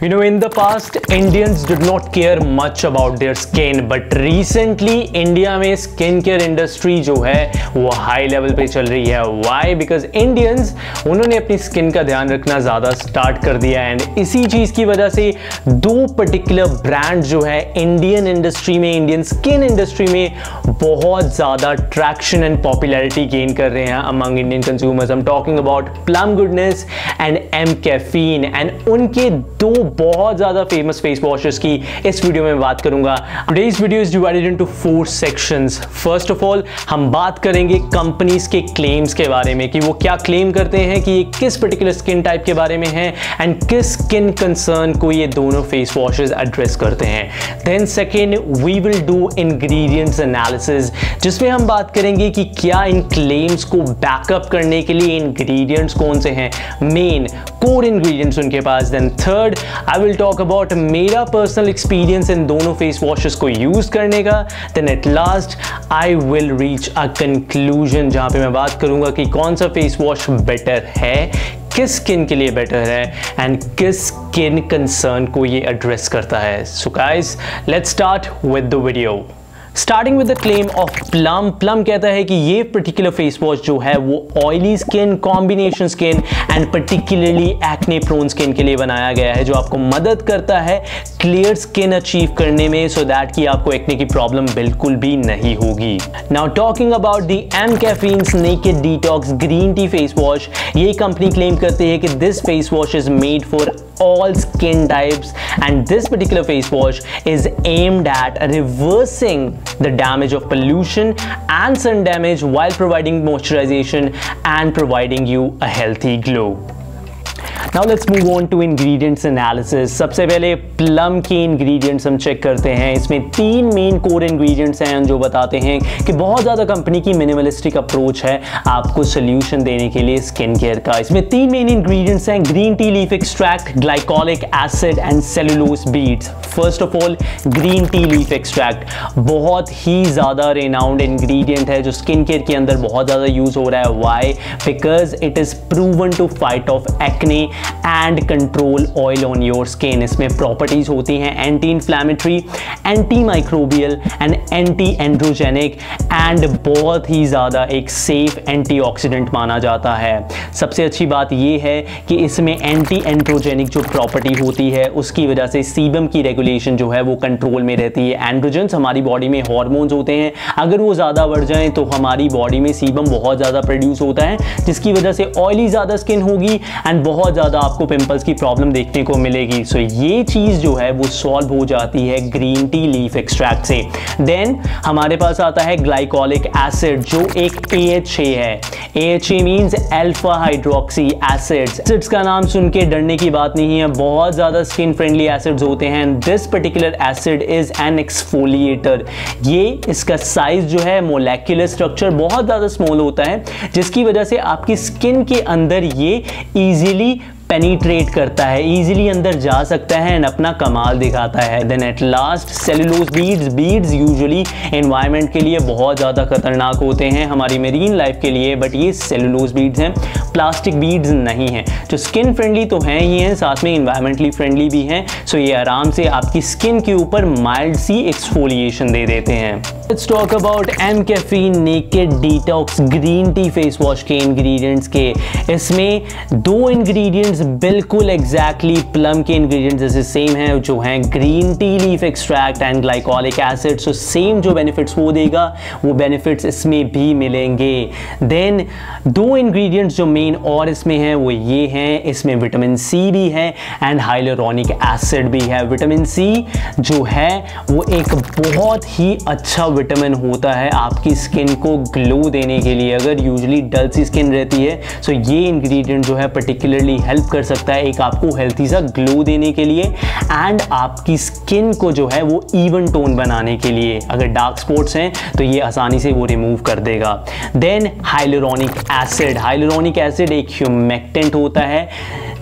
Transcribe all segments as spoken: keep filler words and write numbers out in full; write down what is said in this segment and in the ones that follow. You know, in the past, Indians did not care much about their skin, but recently India में skin care industry जो है वो high level पे चल रही है. व्हाई? बिकॉज इंडियंस उन्होंने अपनी स्किन का ध्यान रखना ज़्यादा स्टार्ट कर दिया है. एंड इसी चीज़ की वजह से दो पर्टिकुलर ब्रांड जो है इंडियन इंडस्ट्री में, इंडियन स्किन इंडस्ट्री में बहुत ज़्यादा ट्रैक्शन एंड पॉपुलैरिटी गेन कर रहे हैं among Indian consumers. I am talking about plum goodness and mCaffeine. And उनके दो बहुत ज़्यादा फेमस फेस वॉशेस की इस वीडियो में बात करूंगा. Today's video is divided into four sections. First of all हम बात करेंगे कंपनीज के क्लेम्स के बारे में कि वो क्या क्लेम करते हैं कि ये किस पर्टिकुलर स्किन टाइप के बारे में है एंड किस स्किन कंसर्न को ये दोनों फेस वॉशेस एड्रेस करते हैं. Then second we will do ingredients analysis जिसमें हम बात करेंगे कि क्या इन क्लेम्स को बैकअप करने के लिए इंग्रेडिएंट्स कौन से हैं, मेन कोर इंग्रेडिएंट्स उनके पास. Then third I will talk about मेरा personal experience इन दोनों face washes को use करने का. Then at last I will reach a conclusion जहाँ पे मैं बात करूँगा कि कौन सा face wash better है, किस स्किन के लिए बेटर है एंड किस स्किन कंसर्न को ये address करता है. So guys, let's start with the video. Starting with the claim of plum. Plum कहता है कि ये पर्टिकुलर फेस वॉश जो है वो oily skin, combination skin and particularly acne prone skin के लिए बनाया गया है जो आपको मदद करता है क्लियर स्किन अचीव करने में सो so दैट कि आपको एक्ने की प्रॉब्लम बिल्कुल भी नहीं होगी. Now talking about the mCaffeine's naked detox green tea face wash, ये कंपनी क्लेम करती है कि this face wash is made for all skin types and this particular face wash is aimed at reversing the damage of pollution and sun damage while providing moisturization and providing you a healthy glow. Now let's move on to ingredients analysis. सबसे पहले plum के ingredients हम check करते हैं. इसमें तीन main core ingredients हैं जो बताते हैं कि बहुत ज़्यादा कंपनी की मिनिमलिस्टिक अप्रोच है आपको सोल्यूशन देने के लिए स्किन केयर का. इसमें तीन मेन ingredients हैं, green tea leaf extract, glycolic acid and cellulose beads. First of all green tea leaf extract बहुत ही ज़्यादा रेनाउंड इंग्रीडियंट है जो स्किन केयर के अंदर बहुत ज़्यादा यूज़ हो रहा है. Why? Because it is proven to fight off acne and control oil on your skin. इसमें प्रॉपर्टीज होती हैं anti inflammatory, anti microbial and anti androgenic and बहुत ही ज़्यादा एक सेफ एंटीऑक्सीडेंट माना जाता है. सबसे अच्छी बात यह है कि इसमें एंटी एंड्रोजेनिक जो प्रॉपर्टी होती है उसकी वजह से सीबम की रेगुलेशन जो है वो कंट्रोल में रहती है. एंड्रोजेंस हमारी बॉडी में हॉर्मोन्स होते हैं, अगर वो ज़्यादा बढ़ जाए तो हमारी बॉडी में सीबम बहुत ज़्यादा प्रोड्यूस होता है जिसकी वजह से ऑयली ज़्यादा स्किन होगी एंड बहुत ज़्यादा आपको पिंपल्स की प्रॉब्लम देखने को मिलेगी. सो so, ये चीज़ जो है वो सॉल्व हो जाती है ग्रीन टी लीफ एक्सट्रैक्ट से. देन हमारे पास आता है ग्लाइकोलिक एसिड जो एक ए एच ए है. A H A means alpha hydroxy acids. Acids का नाम सुन के डरने की बात नहीं है, बहुत ज़्यादा स्किन फ्रेंडली एसिड्स होते हैं. This particular acid is an exfoliator. ये इसका साइज जो है, मोलेक्युलर स्ट्रक्चर बहुत ज़्यादा स्मॉल होता है जिसकी वजह से आपकी स्किन के अंदर ये ईजिली पेनिट्रेट करता है, ईजिली अंदर जा सकता है एंड अपना कमाल दिखाता है. Then at last cellulose beads. Beads usually environment के लिए बहुत ज़्यादा खतरनाक होते हैं हमारी मरीन लाइफ के लिए, बट ये सेलुलोज बीड्स हैं, प्लास्टिक बीड्स नहीं हैं. जो स्किन फ्रेंडली तो हैं ही हैं, साथ में इन्वायरमेंटली फ्रेंडली भी हैं. सो ये आराम से आपकी स्किन के ऊपर माइल्ड सी एक्सफोलिएशन दे देते हैं. Let's talk about mCaffeine naked detox green tea face wash के इंग्रेडिएंट्स के. इसमें दो इंग्रेडिएंट्स बिल्कुल एग्जैक्टली exactly प्लम के इंग्रेडिएंट्स जैसे सेम हैं जो हैं green tea leaf extract and glycolic acid. So same जो बेनिफिट्स वो देगा वो बेनिफिट्स इसमें भी मिलेंगे. देन दो इंग्रेडिएंट्स जो मेन और इसमें हैं वो ये हैं, इसमें विटामिन सी भी है एंड हाइलुरोनिक एसिड भी है. विटामिन सी जो है वो एक बहुत ही अच्छा विटामिन होता है आपकी स्किन को ग्लो देने के लिए. अगर यूजली डल सी स्किन रहती है सो so ये इंग्रेडिएंट जो है पर्टिकुलरली हेल्प कर सकता है एक आपको हेल्थी सा ग्लो देने के लिए एंड आपकी स्किन को जो है वो इवन टोन बनाने के लिए. अगर डार्क स्पॉट्स हैं तो ये आसानी से वो रिमूव कर देगा. Then hyaluronic acid. Hyaluronic acid एक ह्यूमेक्टेंट होता है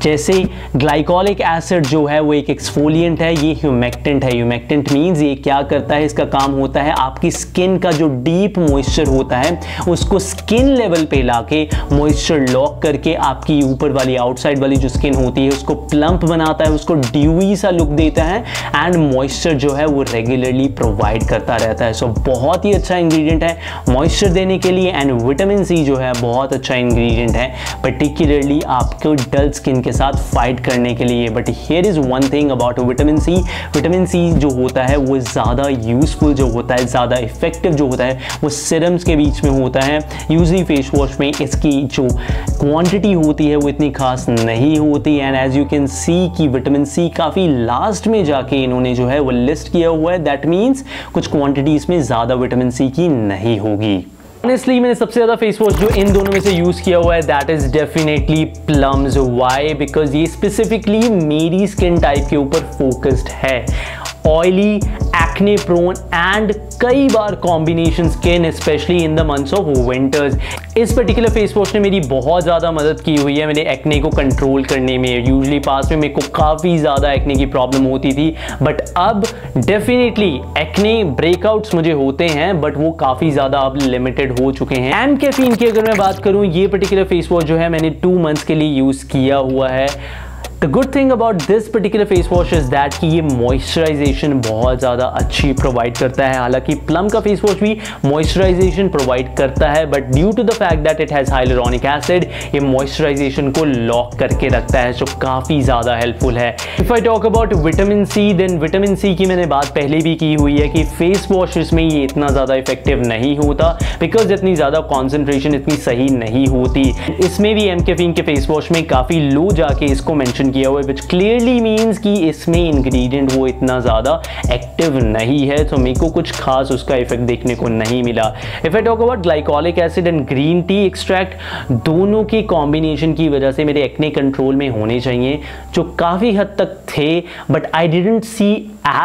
जैसे ग्लाइकोलिक एसिड जो है वो एक एक्सफोलिएंट है, ये ह्यूमेक्टेंट है। ह्यूमेक्टेंट मीन्स ये क्या करता है, इसका काम होता है आपकी स्किन का जो डीप मॉइस्चर होता है उसको स्किन लेवल पे लाके मॉइस्चर लॉक करके आपकी ऊपर वाली आउटसाइड वाली जो स्किन होती है उसको प्लम्प बनाता है, उसको ड्यूई सा लुक देता है एंड मॉइस्चर जो है वो रेगुलरली प्रोवाइड करता रहता है। सो so, बहुत ही अच्छा इंग्रेडिएंट है मॉइस्चर देने के लिए। एंड विटामिन सी जो है बहुत अच्छा इंग्रेडिएंट है पर्टिकुलरली आपको डल स्किन के साथ फाइट करने के लिए। But here is one thing about vitamin C, vitamin C जो होता है वो ज़्यादा यूजफुल जो होता है, ज़्यादा इफेक्टिव जो होता है वो सिरम्स के बीच में होता है। यूजली फेस वॉश में इसकी जो क्वांटिटी होती है वो इतनी खास नहीं होती। And as you can see कि विटामिन सी काफ़ी लास्ट में जाके इन्होंने जो है वो लिस्ट किया हुआ है, दैट मीन्स कुछ क्वांटिटीज़ में ज़्यादा विटामिन सी की नहीं होगी। ऑनेस्टली मैंने सबसे ज़्यादा फेस वॉश जो इन दोनों में से यूज़ किया हुआ है that is definitely plums. Why? Because ये स्पेसिफिकली मेरी स्किन टाइप के ऊपर फोकस्ड है। ऑयली, एक्ने प्रोन एंड कई बार combination skin, specially in the months of winters. इस पर्टिकुलर फेस वॉश ने मेरी बहुत ज़्यादा मदद की हुई है मेरे एक्ने को कंट्रोल करने में। यूजली पास में मेरे को काफ़ी ज़्यादा एक्ने की प्रॉब्लम होती थी, बट अब डेफिनेटली एक्ने ब्रेकआउट्स मुझे होते हैं बट वो काफ़ी ज़्यादा अब लिमिटेड हो चुके हैं। एम कैफीन की अगर मैं बात करूँ, ये पर्टिकुलर फेस वॉश जो है मैंने टू मंथ्स के लिए यूज़ किया हुआ है। The good thing about this particular face wash is that कि ये मॉइस्चराइजेशन बहुत ज़्यादा अच्छी प्रोवाइड करता है। हालांकि प्लम का फेस वॉश भी मॉइस्चराइजेशन प्रोवाइड करता है but due to the fact that it has hyaluronic acid ये मॉइस्चराइजेशन को लॉक करके रखता है, जो काफ़ी ज़्यादा हेल्पफुल है। If I talk about vitamin C, then vitamin C की मैंने बात पहले भी की हुई है कि फेस वॉश इसमें ये इतना ज़्यादा इफेक्टिव नहीं होता बिकॉज इतनी ज़्यादा कॉन्सेंट्रेशन इतनी सही नहीं होती। इसमें भी एम कैफीन के फेस वॉश में काफ़ी लो जाके इसको मैंशन किया हुआ है, which clearly means कि इसमें इंग्रेडिएंट वो इतना ज़्यादा एक्टिव नहीं है, तो मेरे को कुछ खास उसका इफेक्ट देखने को नहीं मिला। If I talk about glycolic acid and green tea extract, दोनों के कॉम्बिनेशन की वजह से मेरे एक्ने कंट्रोल में होने चाहिए जो काफ़ी हद तक थे but I didn't see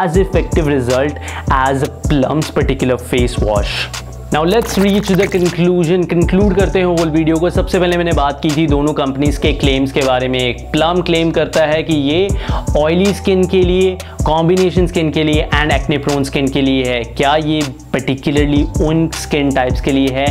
as effective result as plums particular face wash. Now let's reach the conclusion. Conclude करते हैं होल वीडियो को। सबसे पहले मैंने बात की थी दोनों कंपनीज के क्लेम्स के बारे में। एक प्लम क्लेम करता है कि ये ऑयली स्किन के लिए, कॉम्बिनेशन स्किन के लिए एंड एक्ने प्रोन स्किन के लिए है। क्या ये पर्टिकुलरली उन स्किन टाइप्स के लिए है?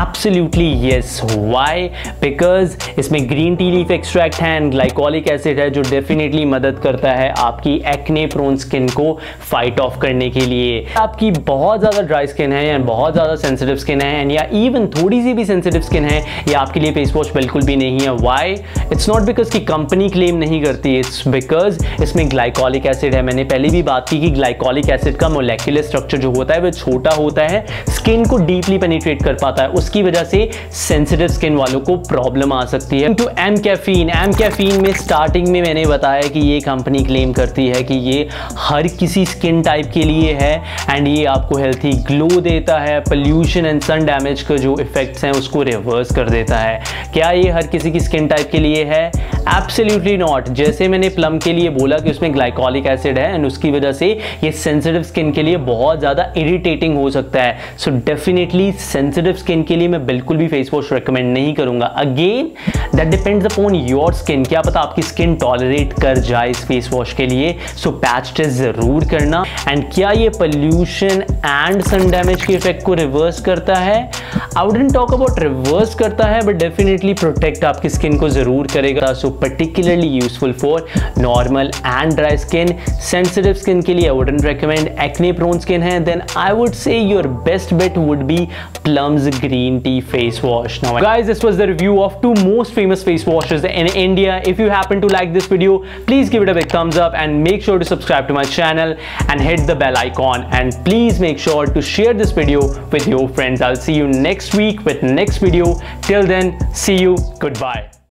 Absolutely yes. वाई? बिकॉज इसमें ग्रीन टी लीफ एक्सट्रैक्ट है एंड ग्लाइकोलिक एसिड है जो डेफिनेटली मदद करता है आपकी एक्ने प्रोन स्किन को फाइट ऑफ करने के लिए। आपकी बहुत ज़्यादा ड्राई स्किन है या बहुत ज़्यादा सेंसिटिव स्किन है एंड या इवन थोड़ी सी भी सेंसिटिव स्किन है, ये आपके लिए फेस वॉश बिल्कुल भी नहीं है। वाई? इट्स नॉट बिकॉज की कंपनी क्लेम नहीं करती, इट्स बिकॉज इसमें ग्लाइकोलिक एसिड है। मैंने पहले भी बात की कि ग्लाइकोलिक एसिड का मोलेक्युलर स्ट्रक्चर जो होता है वो छोटा होता है, स्किन को डीपली पेनिट्रेट कर पाता है, उसकी वजह से सेंसिटिव स्किन वालों को प्रॉब्लम आ सकती है। तो एम कैफीन, एम कैफीन में स्टार्टिंग में मैंने बताया कि ये कंपनी क्लेम करती है कि ये हर किसी स्किन टाइप के लिए है एंड ये आपको हेल्थी ग्लो देता है, पोल्यूशन एंड सन डैमेज का जो इफेक्ट्स हैं उसको रिवर्स कर देता है। क्या ये हर किसी की स्किन टाइप के लिए है? Absolutely not. जैसे मैंने प्लम के लिए बोला कि उसमें ग्लाइकोलिक एसिड है एंड उसकी वजह से ये सेंसिटिव स्किन के लिए बहुत ज़्यादा इरिटेटिंग हो सकता है। सो डेफिनेटली सेंसिटिव स्किन के लिए मैं बिल्कुल भी फेस वॉश रेकमेंड नहीं करूंगा। Again that depends upon your skin, क्या पता आपकी स्किन टॉलरेट कर जाए इस फेस वॉश के लिए। सो पैच टेस्ट ज़रूर करना। एंड क्या ये पोल्यूशन एंड सन डैमेज के इफेक्ट को रिवर्स करता है? I wouldn't talk about reverse करता है बट डेफिनेटली प्रोटेक्ट आपकी स्किन को ज़रूर करेगा। So particularly useful for normal and dry skin. Sensitive skin के लिए I wouldn't recommend. Acne prone skin है then I would say your best bet would be plums green tea face wash. Now guys, this was the review of two most famous face washes in India. If you happen to like this video, please give it a big thumbs up and make sure to subscribe to my channel and hit the bell icon, and please make sure to share this video with your friends. I'll see you next week with next video. Till then, see you, goodbye.